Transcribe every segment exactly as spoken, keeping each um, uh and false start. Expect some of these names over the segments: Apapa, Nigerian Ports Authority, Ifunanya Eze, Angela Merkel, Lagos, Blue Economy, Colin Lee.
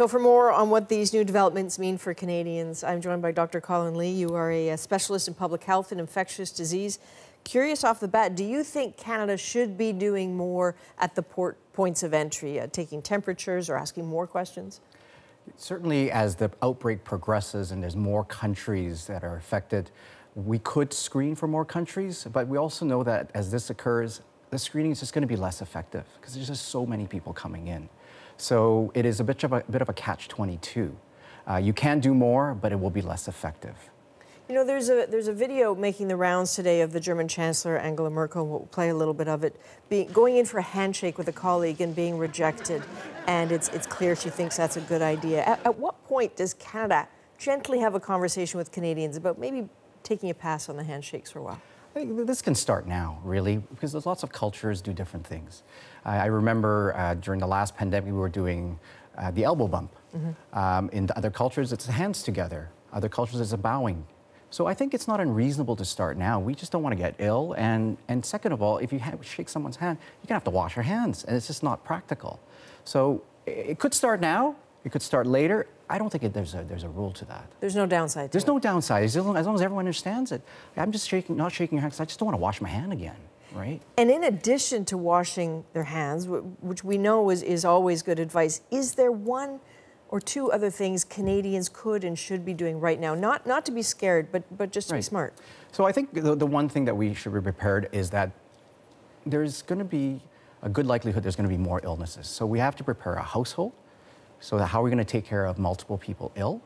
So for more on what these new developments mean for Canadians, I'm joined by Doctor Colin Lee. You are a specialist in public health and infectious disease. Curious off the bat, do you think Canada should be doing more at the port points of entry, uh, taking temperatures or asking more questions? Certainly, as the outbreak progresses and there's more countries that are affected, we could screen for more countries, but we also know that as this occurs, the screening is just going to be less effective because there's just so many people coming in. So it is a bit of a, bit of a catch twenty-two. Uh, you can do more, but it will be less effective. You know, there's a, there's a video making the rounds today of the German Chancellor, Angela Merkel, we'll play a little bit of it, being, going in for a handshake with a colleague and being rejected, and it's, it's clear she thinks that's a good idea. At, at what point does Canada gently have a conversation with Canadians about maybe taking a pass on the handshakes for a while? I think this can start now, really, because there's lots of cultures do different things. Uh, I remember uh, during the last pandemic, we were doing uh, the elbow bump. Mm-hmm. um, in other cultures, it's hands together. Other cultures, it's a bowing. So I think it's not unreasonable to start now. We just don't want to get ill. And, and second of all, if you ha shake someone's hand, you're going to have to wash your hands. And it's just not practical. So it, it could start now. It could start later. I don't think it, there's a there's a rule to that. There's no downside. To there's it. no downside as long, as long as everyone understands it. I'm just shaking, not shaking your hand because I just don't want to wash my hand again, right? And in addition to washing their hands, which we know is is always good advice, is there one or two other things Canadians could and should be doing right now? Not not to be scared, but but just to right. be smart. So I think the, the one thing that we should be prepared is that there's going to be a good likelihood there's going to be more illnesses. So we have to prepare a household. So how are we going to take care of multiple people ill?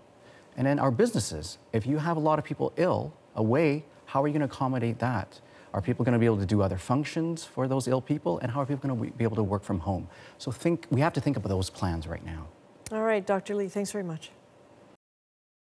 And then our businesses, if you have a lot of people ill away, how are you going to accommodate that? Are people going to be able to do other functions for those ill people? And how are people going to be able to work from home? So think, we have to think about those plans right now. All right, Doctor Lee, thanks very much.